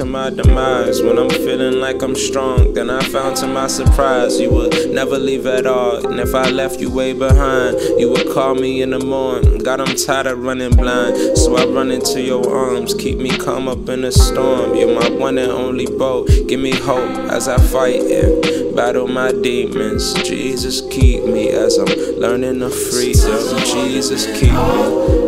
to my demise. When I'm feeling like I'm strong, then I found to my surprise you would never leave at all. And if I left you way behind, you would call me in the morning. God, I'm tired of running blind, so I run into your arms. Keep me calm up in the storm. You're my one and only boat. Give me hope as I fight and battle my demons. Jesus, keep me as I'm learning the freedom. Jesus, keep me.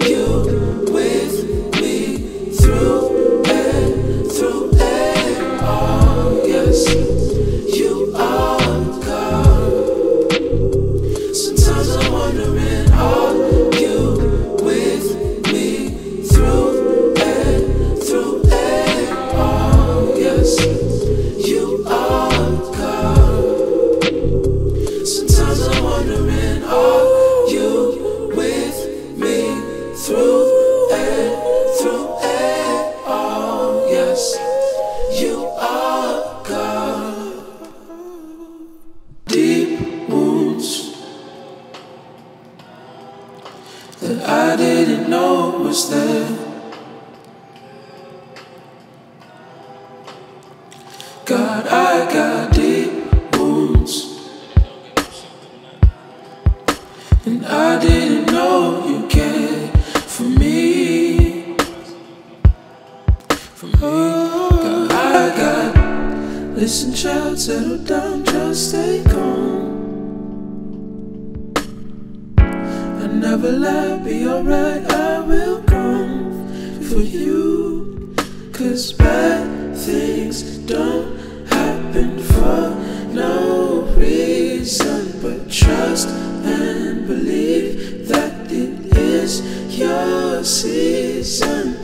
That I didn't know was there. God, I got deep wounds, and I didn't know you cared for me. God, I got. Listen, child, settle down, just stay calm. Never lie, be alright, I will come for you. Cause bad things don't happen for no reason, but trust and believe that it is your season.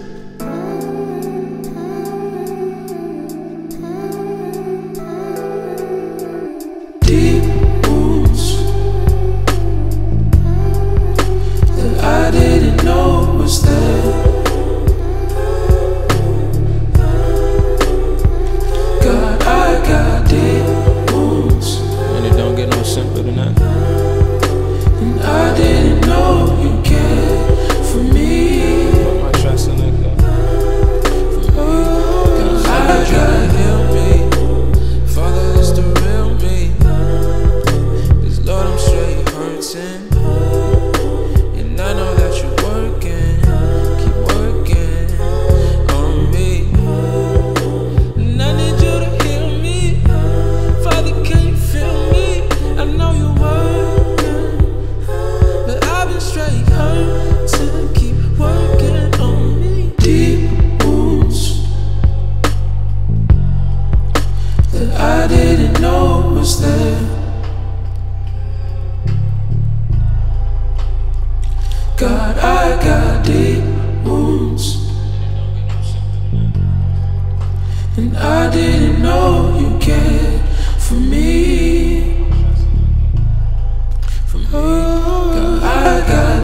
God, I got deep wounds, and I didn't know you.